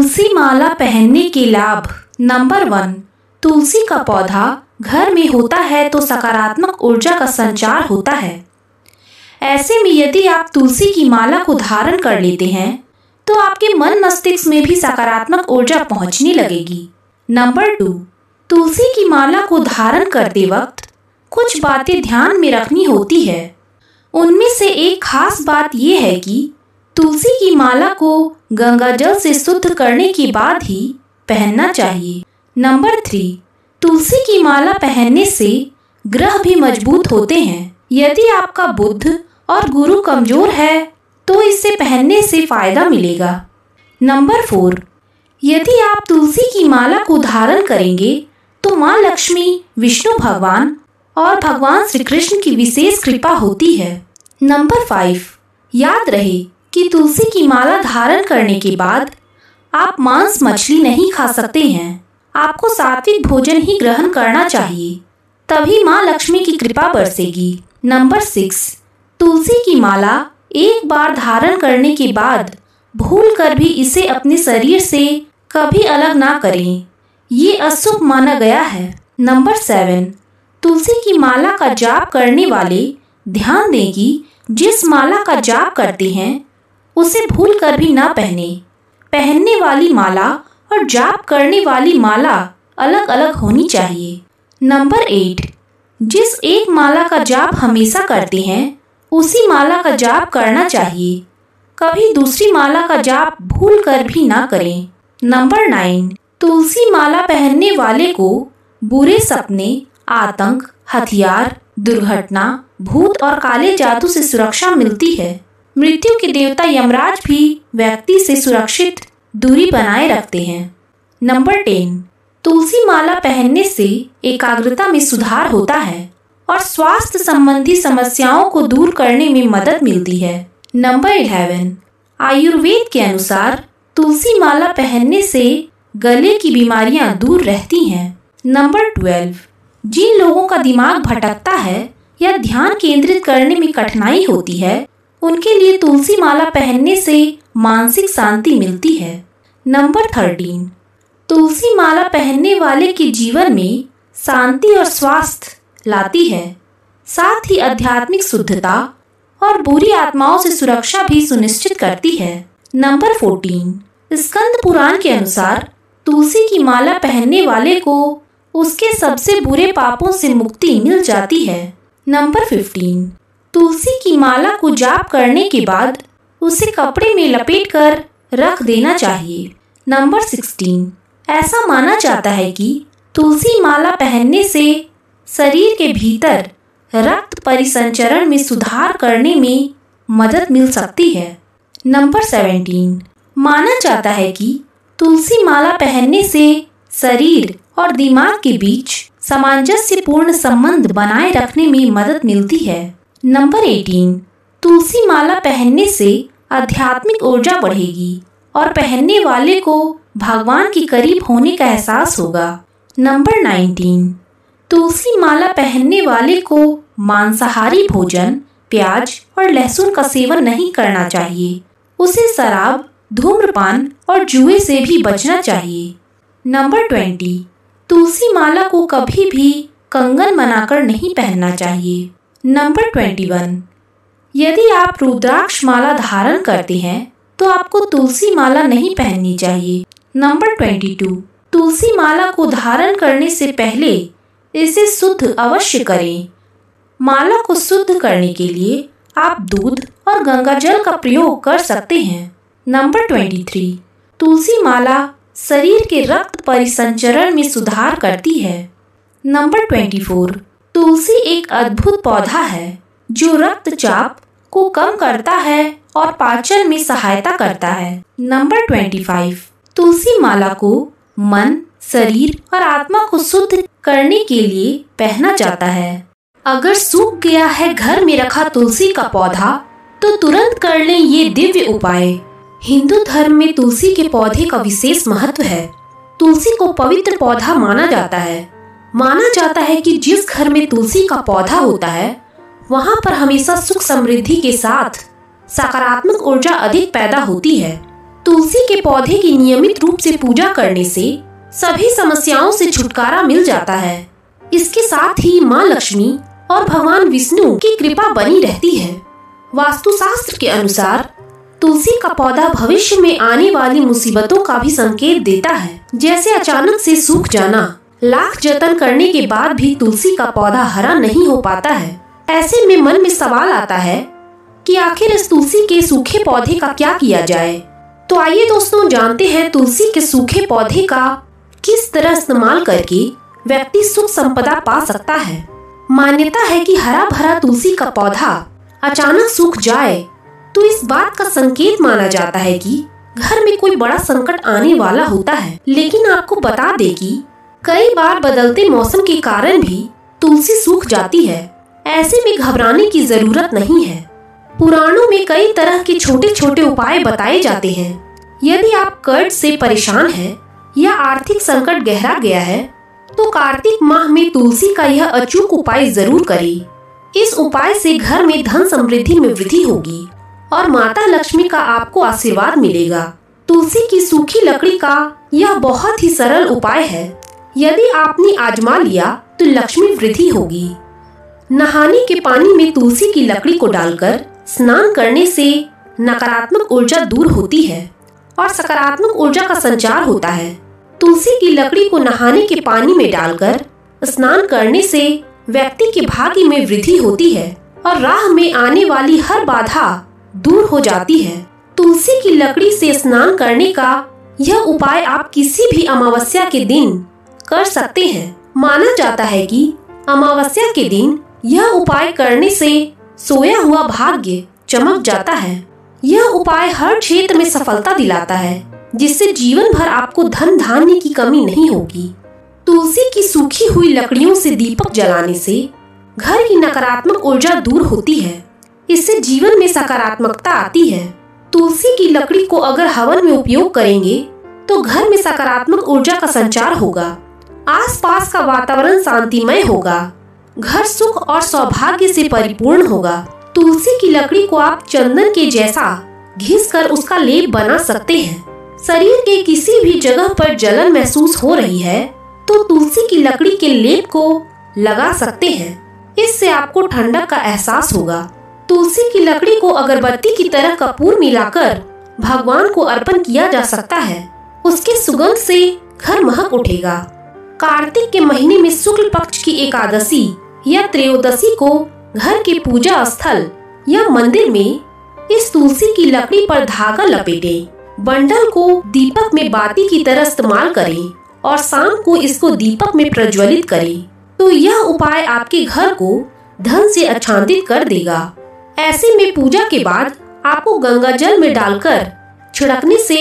तुलसी माला पहनने के लाभ। नंबर 1, तुलसी का पौधा घर में होता है तो सकारात्मक ऊर्जा का संचार होता है। ऐसे में यदि आप तुलसी की माला को धारण कर लेते हैं तो आपके मन मस्तिष्क में भी सकारात्मक ऊर्जा पहुंचने लगेगी। नंबर 2, तुलसी की माला को धारण करते वक्त कुछ बातें ध्यान में रखनी होती है। उनमें से एक खास बात यह है कि तुलसी की माला को गंगा जल से शुद्ध करने के बाद ही पहनना चाहिए। नंबर 3, तुलसी की माला पहनने से ग्रह भी मजबूत होते हैं। यदि आपका बुध और गुरु कमजोर है तो इसे पहनने से फायदा मिलेगा। नंबर 4, यदि आप तुलसी की माला को धारण करेंगे तो माँ लक्ष्मी, विष्णु भगवान और भगवान श्री कृष्ण की विशेष कृपा होती है। नंबर 5, याद रहे कि तुलसी की माला धारण करने के बाद आप मांस मछली नहीं खा सकते हैं। आपको सात्विक भोजन ही ग्रहण करना चाहिए, तभी माँ लक्ष्मी की कृपा बरसेगी। नंबर 6, तुलसी की माला एक बार धारण करने के बाद भूल कर भी इसे अपने शरीर से कभी अलग ना करें, ये अशुभ माना गया है। नंबर 7, तुलसी की माला का जाप करने वाले ध्यान दें कि जिस माला का जाप करते हैं उसे भूल कर भी ना पहनें। पहनने वाली माला और जाप करने वाली माला अलग अलग होनी चाहिए। नंबर 8, जिस एक माला का जाप हमेशा करते हैं उसी माला का जाप करना चाहिए, कभी दूसरी माला का जाप भूल कर भी ना करें। नंबर 9, तुलसी माला पहनने वाले को बुरे सपने, आतंक, हथियार, दुर्घटना, भूत और काले जादू से सुरक्षा मिलती है। मृत्यु के देवता यमराज भी व्यक्ति से सुरक्षित दूरी बनाए रखते हैं। नंबर 10, तुलसी माला पहनने से एकाग्रता में सुधार होता है और स्वास्थ्य संबंधी समस्याओं को दूर करने में मदद मिलती है। नंबर 11, आयुर्वेद के अनुसार तुलसी माला पहनने से गले की बीमारियां दूर रहती हैं। नंबर 12, जिन लोगों का दिमाग भटकता है या ध्यान केंद्रित करने में कठिनाई होती है उनके लिए तुलसी माला पहनने से मानसिक शांति मिलती है। नंबर 13, तुलसी माला पहनने वाले के जीवन में शांति और स्वास्थ्य लाती है, साथ ही आध्यात्मिक शुद्धता और बुरी आत्माओं से सुरक्षा भी सुनिश्चित करती है। नंबर 14, स्कंद पुराण के अनुसार तुलसी की माला पहनने वाले को उसके सबसे बुरे पापों से मुक्ति मिल जाती है। नंबर 15, तुलसी की माला को जाप करने के बाद उसे कपड़े में लपेटकर रख देना चाहिए। नंबर 16, ऐसा माना जाता है कि तुलसी माला पहनने से शरीर के भीतर रक्त परिसंचरण में सुधार करने में मदद मिल सकती है। नंबर 17, माना जाता है कि तुलसी माला पहनने से शरीर और दिमाग के बीच सामंजस्यपूर्ण संबंध बनाए रखने में मदद मिलती है। नंबर 18, तुलसी माला पहनने से आध्यात्मिक ऊर्जा बढ़ेगी और पहनने वाले को भगवान के करीब होने का एहसास होगा। नंबर 19, तुलसी माला पहनने वाले को मांसाहारी भोजन, प्याज और लहसुन का सेवन नहीं करना चाहिए। उसे शराब, धूम्रपान और जुए से भी बचना चाहिए। नंबर 20, तुलसी माला को कभी भी कंगन बनाकर नहीं पहनना चाहिए। नंबर 21, यदि आप रुद्राक्ष माला धारण करते हैं तो आपको तुलसी माला नहीं पहननी चाहिए। नंबर 22, तुलसी माला को धारण करने से पहले इसे शुद्ध अवश्य करें। माला को शुद्ध करने के लिए आप दूध और गंगाजल का प्रयोग कर सकते हैं। नंबर 23, तुलसी माला शरीर के रक्त परिसंचरण में सुधार करती है। नंबर 24, तुलसी एक अद्भुत पौधा है जो रक्तचाप को कम करता है और पाचन में सहायता करता है। नंबर 25, तुलसी माला को मन, शरीर और आत्मा को शुद्ध करने के लिए पहना जाता है। अगर सूख गया है घर में रखा तुलसी का पौधा तो तुरंत कर लें ये दिव्य उपाय। हिंदू धर्म में तुलसी के पौधे का विशेष महत्व है। तुलसी को पवित्र पौधा माना जाता है। माना जाता है कि जिस घर में तुलसी का पौधा होता है वहाँ पर हमेशा सुख समृद्धि के साथ सकारात्मक ऊर्जा अधिक पैदा होती है। तुलसी के पौधे की नियमित रूप से पूजा करने से सभी समस्याओं से छुटकारा मिल जाता है। इसके साथ ही माँ लक्ष्मी और भगवान विष्णु की कृपा बनी रहती है। वास्तुशास्त्र के अनुसार तुलसी का पौधा भविष्य में आने वाली मुसीबतों का भी संकेत देता है, जैसे अचानक से सूख जाना। लाख जतन करने के बाद भी तुलसी का पौधा हरा नहीं हो पाता है। ऐसे में मन में सवाल आता है कि आखिर इस तुलसी के सूखे पौधे का क्या किया जाए। तो आइए दोस्तों, जानते हैं तुलसी के सूखे पौधे का किस तरह इस्तेमाल करके व्यक्ति सुख संपदा पा सकता है। मान्यता है कि हरा भरा तुलसी का पौधा अचानक सूख जाए तो इस बात का संकेत माना जाता है कि घर में कोई बड़ा संकट आने वाला होता है। लेकिन आपको बता दें कि कई बार बदलते मौसम के कारण भी तुलसी सूख जाती है। ऐसे में घबराने की जरूरत नहीं है। पुराणों में कई तरह के छोटे छोटे उपाय बताए जाते हैं। यदि आप कर्ज से परेशान हैं या आर्थिक संकट गहरा गया है तो कार्तिक माह में तुलसी का यह अचूक उपाय जरूर करें। इस उपाय से घर में धन समृद्धि में वृद्धि होगी और माता लक्ष्मी का आपको आशीर्वाद मिलेगा। तुलसी की सूखी लकड़ी का यह बहुत ही सरल उपाय है। यदि आपने आजमा लिया तो लक्ष्मी वृद्धि होगी। नहाने के पानी में तुलसी की लकड़ी को डालकर स्नान करने से नकारात्मक ऊर्जा दूर होती है और सकारात्मक ऊर्जा का संचार होता है। तुलसी की लकड़ी को नहाने के पानी में डालकर स्नान करने से व्यक्ति के भाग्य में वृद्धि होती है और राह में आने वाली हर बाधा दूर हो जाती है। तुलसी की लकड़ी से स्नान करने का यह उपाय आप किसी भी अमावस्या के दिन कर सकते हैं। माना जाता है कि अमावस्या के दिन यह उपाय करने से सोया हुआ भाग्य चमक जाता है। यह उपाय हर क्षेत्र में सफलता दिलाता है, जिससे जीवन भर आपको धन धान्य की कमी नहीं होगी। तुलसी की सूखी हुई लकड़ियों से दीपक जलाने से घर की नकारात्मक ऊर्जा दूर होती है। इससे जीवन में सकारात्मकता आती है। तुलसी की लकड़ी को अगर हवन में उपयोग करेंगे तो घर में सकारात्मक ऊर्जा का संचार होगा। आसपास का वातावरण शांतिमय होगा। घर सुख और सौभाग्य से परिपूर्ण होगा। तुलसी की लकड़ी को आप चंदन के जैसा घिसकर उसका लेप बना सकते हैं। शरीर के किसी भी जगह पर जलन महसूस हो रही है तो तुलसी की लकड़ी के लेप को लगा सकते हैं। इससे आपको ठंडक का एहसास होगा। तुलसी की लकड़ी को अगरबत्ती की तरह कपूर मिलाकर भगवान को अर्पण किया जा सकता है। उसके सुगंध से घर महक उठेगा। कार्तिक के महीने में शुक्ल पक्ष की एकादशी या त्रयोदशी को घर के पूजा स्थल या मंदिर में इस तुलसी की लकड़ी पर धागा लपेटें। बंडल को दीपक में बाती की तरह इस्तेमाल करें और शाम को इसको दीपक में प्रज्वलित करें तो यह उपाय आपके घर को धन से आच्छादित कर देगा। ऐसे में पूजा के बाद आपको गंगा जल में डालकर छिड़कने से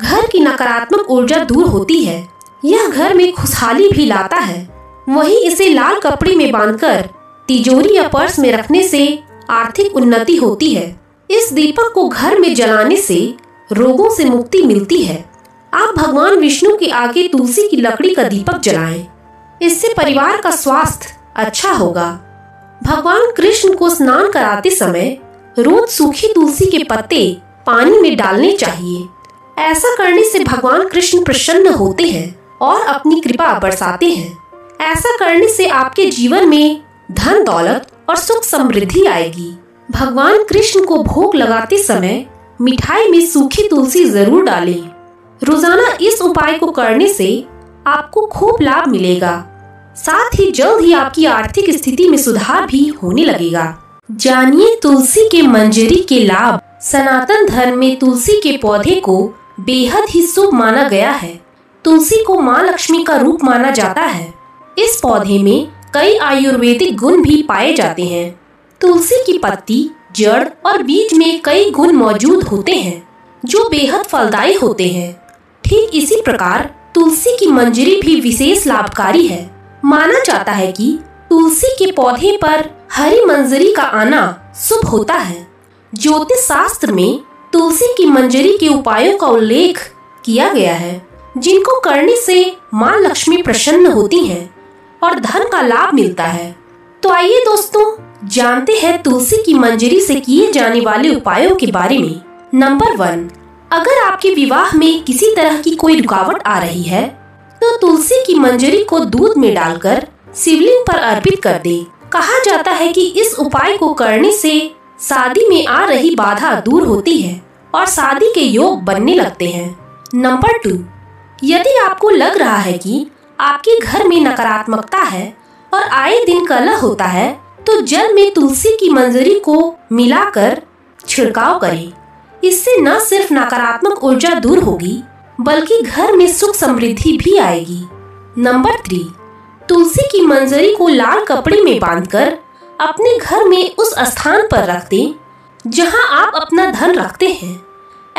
घर की नकारात्मक ऊर्जा दूर होती है। यह घर में खुशहाली भी लाता है। वहीं इसे लाल कपड़े में बांधकर तिजोरी या पर्स में रखने से आर्थिक उन्नति होती है। इस दीपक को घर में जलाने से रोगों से मुक्ति मिलती है। आप भगवान विष्णु के आगे तुलसी की लकड़ी का दीपक जलाएं। इससे परिवार का स्वास्थ्य अच्छा होगा। भगवान कृष्ण को स्नान कराते समय रोज सूखी तुलसी के पत्ते पानी में डालने चाहिए। ऐसा करने से भगवान कृष्ण प्रसन्न होते हैं और अपनी कृपा बरसाते हैं। ऐसा करने से आपके जीवन में धन दौलत और सुख समृद्धि आएगी। भगवान कृष्ण को भोग लगाते समय मिठाई में सूखी तुलसी जरूर डालें। रोजाना इस उपाय को करने से आपको खूब लाभ मिलेगा। साथ ही जल्द ही आपकी आर्थिक स्थिति में सुधार भी होने लगेगा। जानिए तुलसी के मंजरी के लाभ। सनातन धर्म में तुलसी के पौधे को बेहद ही शुभ माना गया है। तुलसी को माँ लक्ष्मी का रूप माना जाता है। इस पौधे में कई आयुर्वेदिक गुण भी पाए जाते हैं। तुलसी की पत्ती, जड़ और बीज में कई गुण मौजूद होते हैं जो बेहद फलदायी होते हैं। ठीक इसी प्रकार तुलसी की मंजरी भी विशेष लाभकारी है। माना जाता है कि तुलसी के पौधे पर हरी मंजरी का आना शुभ होता है। ज्योतिष शास्त्र में तुलसी की मंजरी के उपायों का उल्लेख किया गया है, जिनको करने से मां लक्ष्मी प्रसन्न होती हैं और धन का लाभ मिलता है। तो आइए दोस्तों, जानते हैं तुलसी की मंजरी से किए जाने वाले उपायों के बारे में। नंबर 1, अगर आपके विवाह में किसी तरह की कोई रुकावट आ रही है तो तुलसी की मंजरी को दूध में डालकर शिवलिंग पर अर्पित कर दें। कहा जाता है कि इस उपाय को करने से शादी में आ रही बाधा दूर होती है और शादी के योग बनने लगते हैं। नंबर 2, यदि आपको लग रहा है कि आपके घर में नकारात्मकता है और आए दिन कलह होता है तो जल में तुलसी की मंजरी को मिलाकर छिड़काव करें। इससे न सिर्फ नकारात्मक ऊर्जा दूर होगी बल्कि घर में सुख समृद्धि भी आएगी। नंबर 3, तुलसी की मंजरी को लाल कपड़े में बांधकर अपने घर में उस स्थान पर रख दें जहां आप अपना धन रखते हैं।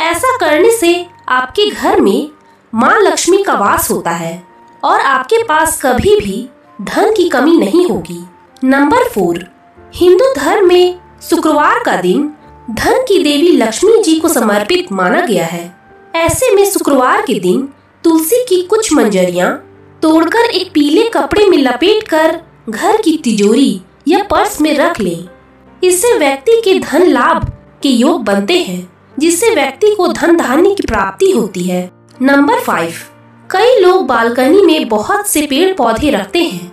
ऐसा करने से आपके घर में माँ लक्ष्मी का वास होता है और आपके पास कभी भी धन की कमी नहीं होगी। नंबर 4, हिंदू धर्म में शुक्रवार का दिन धन की देवी लक्ष्मी जी को समर्पित माना गया है। ऐसे में शुक्रवार के दिन तुलसी की कुछ मंजरियां तोड़कर एक पीले कपड़े में लपेटकर घर की तिजोरी या पर्स में रख लें। इससे व्यक्ति के धन लाभ के योग बनते हैं जिससे व्यक्ति को धन धान्य की प्राप्ति होती है। नंबर 5, कई लोग बालकनी में बहुत से पेड़ पौधे रखते हैं।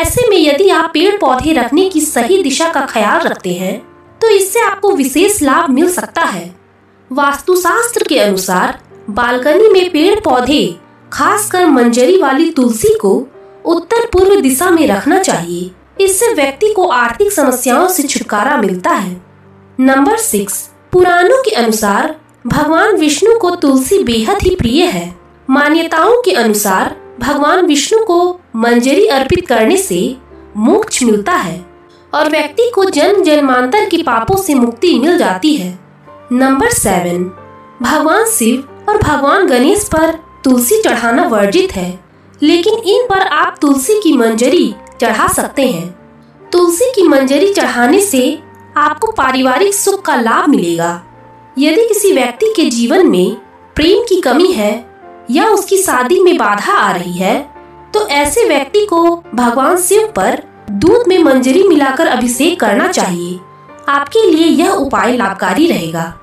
ऐसे में यदि आप पेड़ पौधे रखने की सही दिशा का ख्याल रखते हैं तो इससे आपको विशेष लाभ मिल सकता है। वास्तुशास्त्र के अनुसार बालकनी में पेड़ पौधे खासकर मंजरी वाली तुलसी को उत्तर पूर्व दिशा में रखना चाहिए। इससे व्यक्ति को आर्थिक समस्याओं से छुटकारा मिलता है। नंबर 6, पुराणों के अनुसार भगवान विष्णु को तुलसी बेहद ही प्रिय है। मान्यताओं के अनुसार भगवान विष्णु को मंजरी अर्पित करने से मोक्ष मिलता है और व्यक्ति को जन्म जन्मांतर के पापों से मुक्ति मिल जाती है। नंबर 7, भगवान शिव और भगवान गणेश पर तुलसी चढ़ाना वर्जित है, लेकिन इन पर आप तुलसी की मंजरी चढ़ा सकते हैं। तुलसी की मंजरी चढ़ाने से आपको पारिवारिक सुख का लाभ मिलेगा। यदि किसी व्यक्ति के जीवन में प्रेम की कमी है या उसकी शादी में बाधा आ रही है तो ऐसे व्यक्ति को भगवान शिव पर दूध में मंजरी मिलाकर अभिषेक करना चाहिए। आपके लिए यह उपाय लाभकारी रहेगा।